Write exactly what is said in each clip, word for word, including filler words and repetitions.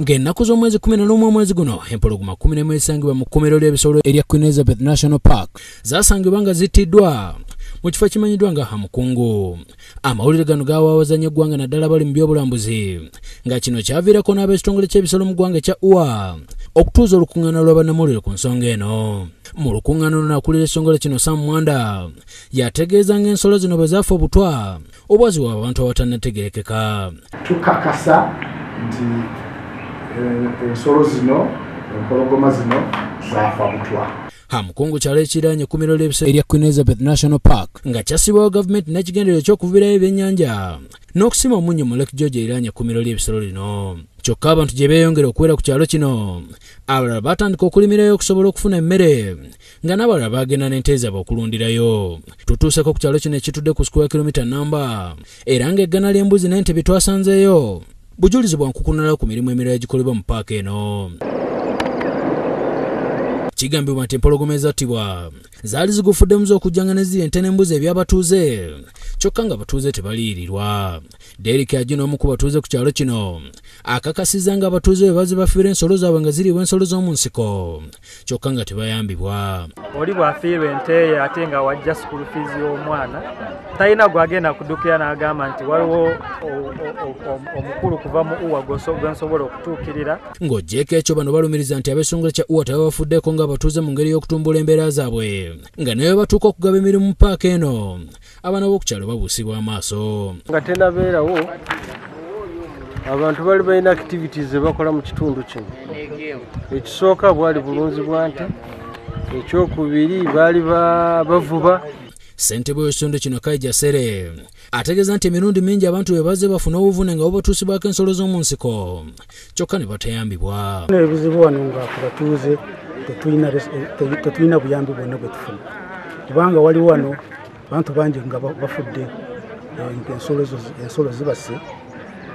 ng'ennaku z'omwezi kumi na lumu omwezi guno empologoma kumi n'emu esangibwa mu kkomero ly'ebisolo erya Queen Elizabeth National Park zaasangibwa nga zittiddwa mu kifo ekimanyiddwa nga Hamukungu. Amawulire gano gawaawazannyo eggwanga naddala abali mu by'obulambuzi nga kino kyaviirako n'ab'ekitongole ky'ebisolo mu ggwanga ekya U A okutuuza olukuŋŋaana lw'abannamawulire ku nsonga eno. Mu lukuŋŋaana luno akulira ekitongole kino Samwand yategeeza ng'ensolo zino bwe zaafa obutwa obwaziwa abantu abatannategerekeka. Tukakasa nti ensolo zino, empologoma zino zaafa butwa. Hamukungu kyalo ekiriraanye ekkuumiro ly'ebisolo erya Queen Elizabeth National Park nga kyasibwawo gavumenti n'ekigendererwa eky'okuvubirayo ebyennyanja n'okusima omunnyo mu Lake George eriraanye ekkuumiro ly'ebisolo lino. Kyokka abantu gye beeyongera okubeera ku kyalo kino, abalala baatandika okulimirayo okusobola okufuna emmere nga n'abalala baagenda n'ente zaabwe okulundirayo. Tutuuseko ku kyalo kino ekitudde ku square kilomita namba era ng'eggana ly'embuzi n'ente bye twasanzeeyo bujulizi bwa nkukunulawo ku mirimu emirala egikolebwa mu paaka eno. Kigambibwa nti empologoma ezattibwa zaali zigufuddemu z'okujjanga ne ziri ente n'embuzi eby'abatuuze, kyokka ng'abatuuze tebaliirirwa. Derek Agino omu ku batuuze ku kyalo kino akakasizza ng'abatuuze bwe baze bafiirwa ensolo zaabwe nga ziriibwa ensolo z'omu nsiko, kyokka nga tebayambibwa. Oli bw'afiirwa ente ye ate nga wajja sukulu fiizi y'omwana, talina gw'agenda kudukira n'agamba nti waliwo omukulu kuva mu U W A gwensobola okutuukirira. Ng'oggyeko ekyo bano balumiriza nti ab'ekitongole kya U W A tebabafuddeko nga batuuze mu ngeri y'okutumbula embeera zaabwe nga naye batuuka okugaba emirimu mu paaka eno abaana b'okukyalo babuusibwa amaaso. Nga tennabeerawo abantu bali balina activities ze bakola mu kitundu kino. Ekisooka bwali bulunzi bwa nte, ekyokubiri baali bavuba. Ssentebe w'ekitundu kino Kajja Sere ategeeza nti emirundi mingi abantu bwe bazze bafuna obuvune nga bo batuusibwako ensolo z'omu nsiko, kyokka ne batayambibwa. Ebizibu wano ng'akubatuuze tetulina buyambi bwonna bwe tufuna, kubanga wali wano abantu bangi nga bafudde ensolo zibase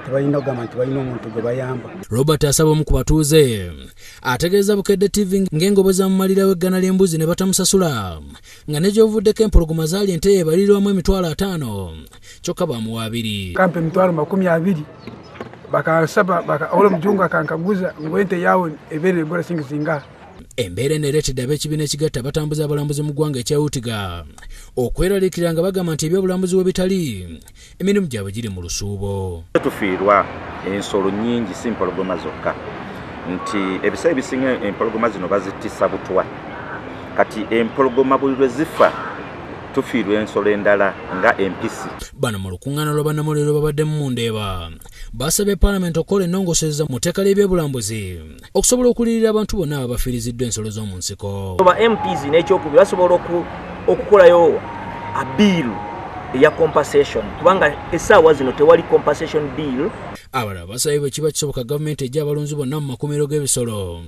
tebalina kugamba nti balina omuntu gwe bayamba. Robert Asaba omu ku batuuze ategeeza Bukedde T V ng'engobo zaamumalirawo eggana ly'embuzi ne batamusasula nga n'egyovuddeko empologoma zaali ente yeebalirwamu emitwalo ataano kyokka baamuwa abiri. Kampa emitwalo makumi abiri bakasaba ola mujungu akankaguza ng'ente yaawe ebeerera egola singa singa. Embeera eneereetedde ab'ekibiina ekigatta abatambuza abalambuzi mu ggwanga ekyawutiga okweraliikirira nga bagamba nti eby'obulambuzi we bitali emirimu gyabwe giri mu lusuubo. Tufiirwa ensolo nnyingi si mpologoma zokka, nti ebiseera ebisinga empologoma zino bazitiisa butwa. Kati empologoma buli lwe zifa tufiirwa ensolo endala nga M P C. Bano mu lukuŋŋaana lw'abannamawulire lwe babadde mu Ndeeba basabye Paalamenti okukola ennongoseza mu tteeka ly'ebyobulambuzi okusobola okulirira abantu bonna abafiiriziddwa ensolo z'omu nsiko. Ba M Ps n'ekyokubiri basobola okukolayo abiiru eya compensation kubanga essaawa zino tewali compensation bill. Abalala basabye bwe kiba kisoboka gavumenti ejja abalunzi bonna mu makuumiro g'ebisolo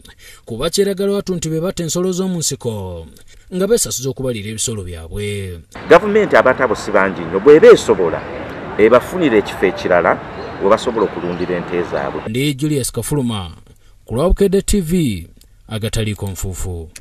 kuba kyeragala watu nti be batta ensolo z'omu nsiko nga beesasuza okubalira ebisolo byabwe. Gavumenti abatabusi bangi nnyo bw'eba esobola ebafunira ekifo ekirala we basobola okulundira ente zaabwe. Ndi Julius Kafuluma ku lwa Bukedde T V agataliiko nfuufu.